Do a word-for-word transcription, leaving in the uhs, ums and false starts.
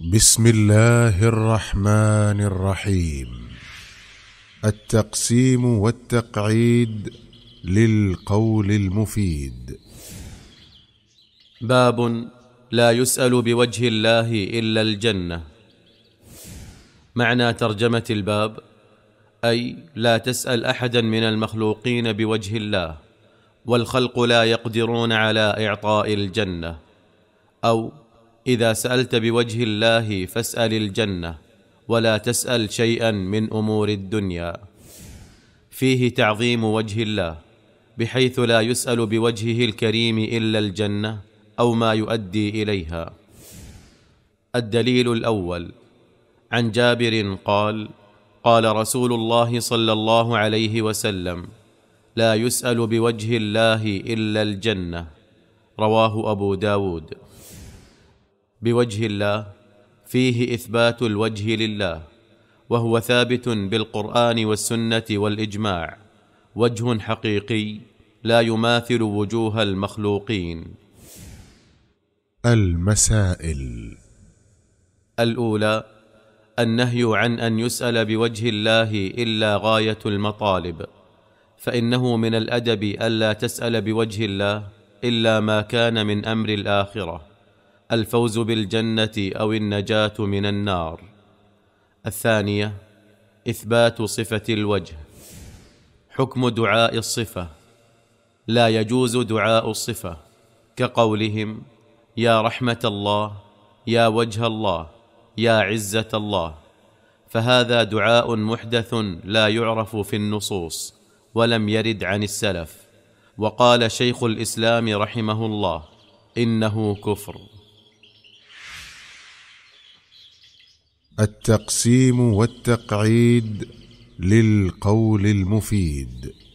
بسم الله الرحمن الرحيم. التقسيم والتقعيد للقول المفيد. باب لا يسأل بوجه الله إلا الجنة. معنى ترجمة الباب: أي لا تسأل أحدا من المخلوقين بوجه الله، والخلق لا يقدرون على إعطاء الجنة، أو إذا سألت بوجه الله فاسأل الجنة ولا تسأل شيئا من أمور الدنيا. فيه تعظيم وجه الله، بحيث لا يسأل بوجهه الكريم إلا الجنة أو ما يؤدي إليها. الدليل الأول: عن جابر قال: قال رسول الله صلى الله عليه وسلم: لا يسأل بوجه الله إلا الجنة. رواه أبو داود. بوجه الله فيه إثبات الوجه لله، وهو ثابت بالقرآن والسنة والإجماع، وجه حقيقي لا يماثل وجوه المخلوقين. المسائل الأولى: النهي عن أن يسأل بوجه الله إلا غاية المطالب، فإنه من الأدب ألا تسأل بوجه الله إلا ما كان من أمر الآخرة، الفوز بالجنة أو النجاة من النار. الثانية: إثبات صفة الوجه. حكم دعاء الصفة: لا يجوز دعاء الصفة، كقولهم: يا رحمة الله، يا وجه الله، يا عزة الله، فهذا دعاء محدث لا يعرف في النصوص ولم يرد عن السلف. وقال شيخ الإسلام رحمه الله: إنه كفر. التقسيم والتقعيد للقول المفيد.